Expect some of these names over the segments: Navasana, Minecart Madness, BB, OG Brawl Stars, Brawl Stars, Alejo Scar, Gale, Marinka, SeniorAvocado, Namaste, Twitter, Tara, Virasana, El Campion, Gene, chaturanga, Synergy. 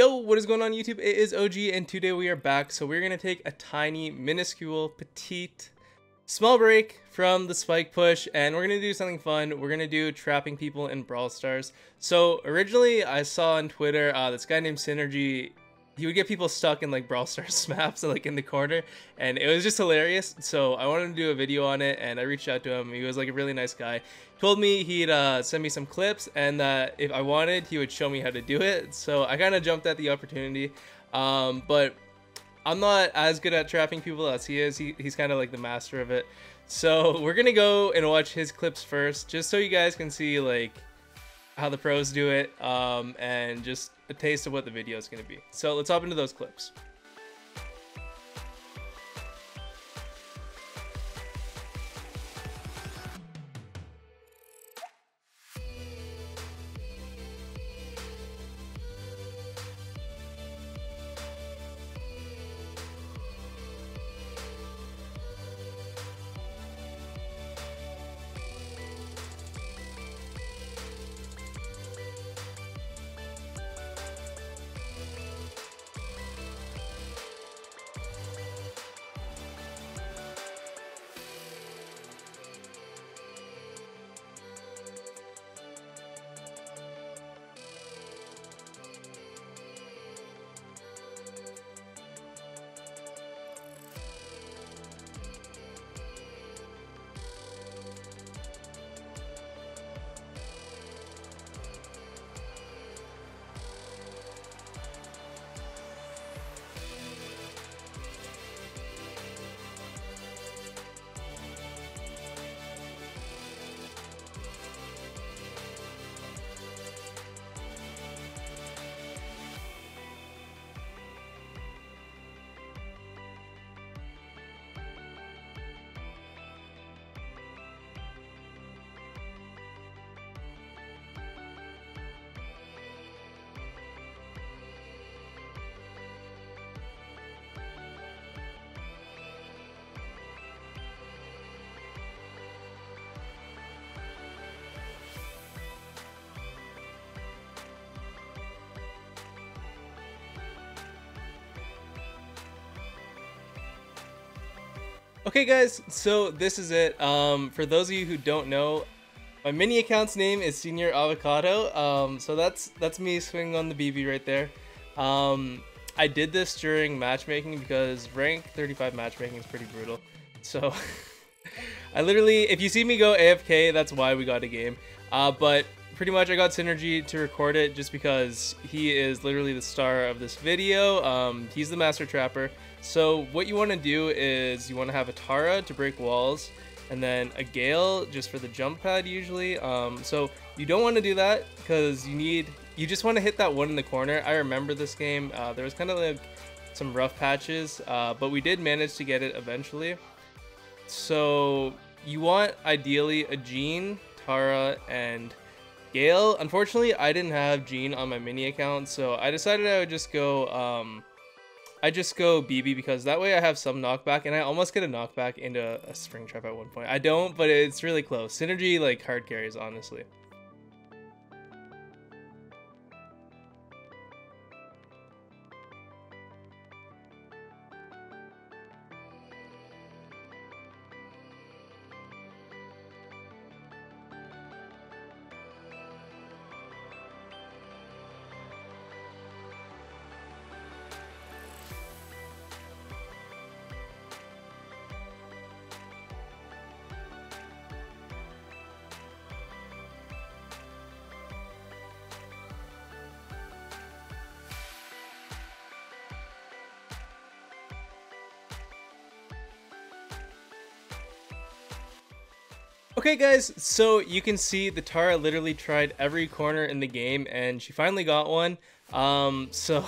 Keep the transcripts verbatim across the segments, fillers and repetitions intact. Yo, what is going on YouTube? It is O G and today we are back. So we're going to take a tiny, minuscule, petite, small break from the spike push and we're going to do something fun. We're going to do trapping people in Brawl Stars. So originally I saw on Twitter uh, this guy named Synergy. He would get people stuck in like Brawl Stars maps like in the corner and it was just hilarious. So I wanted to do a video on it and I reached out to him. He was like a really nice guy. Told me he'd uh, send me some clips and that uh, if I wanted, he would show me how to do it. So I kind of jumped at the opportunity, um, but I'm not as good at trapping people as he is. He, he's kind of like the master of it. So we're gonna go and watch his clips first, just so you guys can see like how the pros do it um, and just a taste of what the video is gonna be. So let's hop into those clips. Okay guys, so this is it. Um, for those of you who don't know, my mini account's name is SeniorAvocado. Um, so that's that's me swinging on the B B right there. Um, I did this during matchmaking because rank thirty-five matchmaking is pretty brutal. So I literally, if you see me go A F K, that's why we got a game. Uh, but pretty much I got Synergy to record it just because he is literally the star of this video. Um, he's the master trapper. So what you want to do is you want to have a Tara to break walls and then a Gale just for the jump pad usually. Um, so you don't want to do that because you need, you just want to hit that one in the corner. I remember this game, uh, there was kind of like some rough patches, uh, but we did manage to get it eventually. So you want ideally a Gene, Tara, and Gale. Unfortunately, I didn't have Gene on my mini account, so I decided I would just go... Um, I just go B B because that way I have some knockback, and I almost get a knockback into a, a spring trap at one point. I don't, but it's really close. Synergy like hard carries, honestly. Okay guys, so you can see the Tara literally tried every corner in the game and she finally got one. Um, so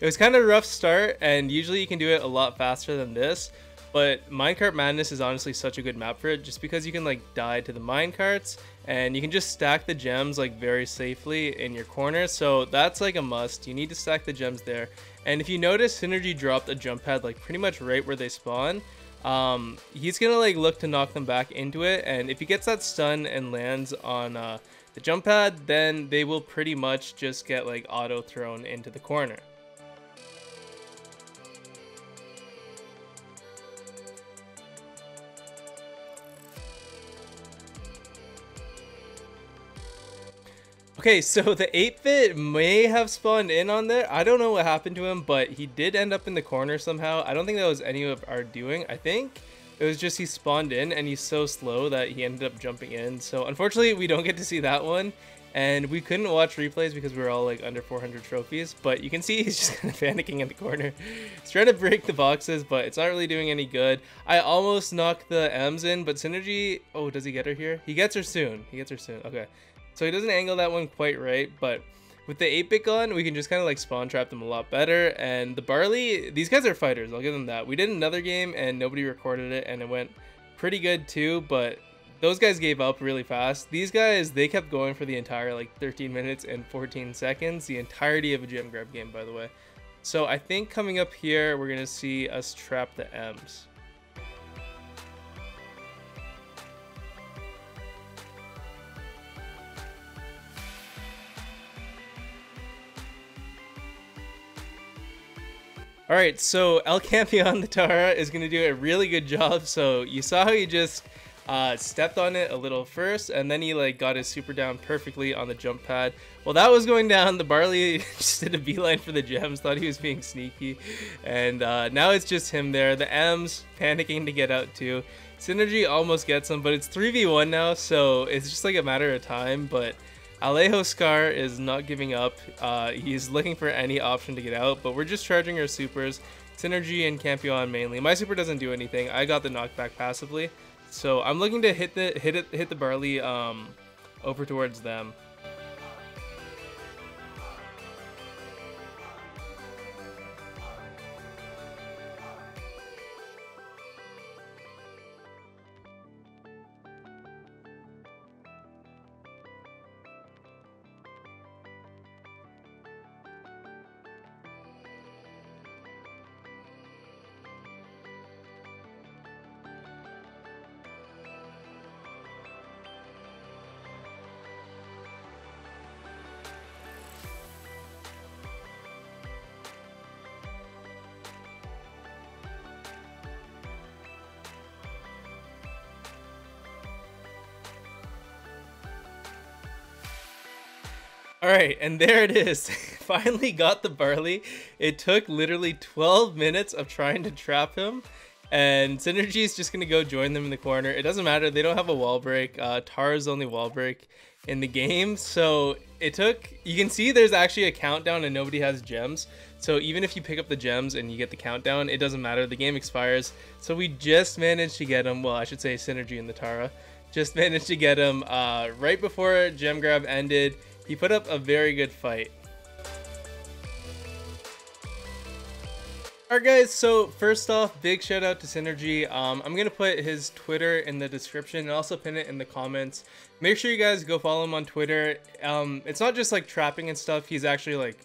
it was kind of a rough start and usually you can do it a lot faster than this, but Minecart Madness is honestly such a good map for it just because you can like die to the minecarts and you can just stack the gems like very safely in your corner. So that's like a must. You need to stack the gems there. And if you notice, Synergy dropped a jump pad like pretty much right where they spawn. Um, he's gonna like look to knock them back into it, and if he gets that stun and lands on uh, the jump pad, then they will pretty much just get like auto thrown into the corner. Okay, so the eight bit may have spawned in on there. I don't know what happened to him, but he did end up in the corner somehow. I don't think that was any of our doing. I think it was just he spawned in and he's so slow that he ended up jumping in. So unfortunately, we don't get to see that one. And we couldn't watch replays because we were all like under four hundred trophies. But you can see he's just kind of panicking in the corner. He's trying to break the boxes, but it's not really doing any good. I almost knocked the M's in, but Synergy... Oh, does he get her here? He gets her soon. He gets her soon. Okay. So he doesn't angle that one quite right, but with the eight bit gun, we can just kind of like spawn trap them a lot better. And the Barley, these guys are fighters, I'll give them that. We did another game and nobody recorded it and it went pretty good too, but those guys gave up really fast. These guys, they kept going for the entire like thirteen minutes and fourteen seconds, the entirety of a gem grab game, by the way. So I think coming up here, we're gonna see us trap the M's. All right, so El Campion, the Tara, is going to do a really good job. So you saw how he just uh, stepped on it a little first, and then he like got his super down perfectly on the jump pad. Well, that was going down. The Barley just did a beeline for the gems, thought he was being sneaky. And uh, now it's just him there. The M's panicking to get out too. Synergy almost gets him, but it's three v one now, so it's just like a matter of time. But Alejo Scar is not giving up. Uh, he's looking for any option to get out, but we're just charging our supers, Synergy and Campion mainly. My super doesn't do anything. I got the knockback passively, so I'm looking to hit the hit it hit the Barley um, over towards them. All right, and there it is. Finally got the Barley. It took literally twelve minutes of trying to trap him, and Synergy is just gonna go join them in the corner. It doesn't matter, they don't have a wall break. Uh, Tara's only wall break in the game, so it took, you can see there's actually a countdown and nobody has gems. So even if you pick up the gems and you get the countdown, it doesn't matter, the game expires. So we just managed to get him, well, I should say Synergy and the Tara, just managed to get him uh, right before gem grab ended. He put up a very good fight. Alright guys, so first off, big shout out to Synergy. Um, I'm going to put his Twitter in the description and also pin it in the comments. Make sure you guys go follow him on Twitter. Um, it's not just like trapping and stuff. He's actually like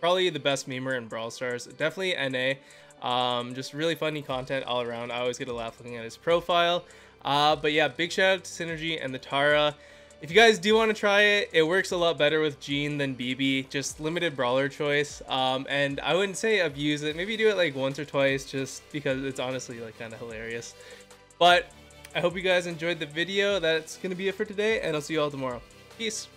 probably the best memer in Brawl Stars. Definitely N A. Um, just really funny content all around. I always get a laugh looking at his profile. Uh, but yeah, big shout out to Synergy and the Tara. If you guys do want to try it, it works a lot better with Gene than B B, just limited brawler choice. Um, and I wouldn't say abuse it, maybe do it like once or twice just because it's honestly like kind of hilarious. But I hope you guys enjoyed the video. That's going to be it for today and I'll see you all tomorrow. Peace.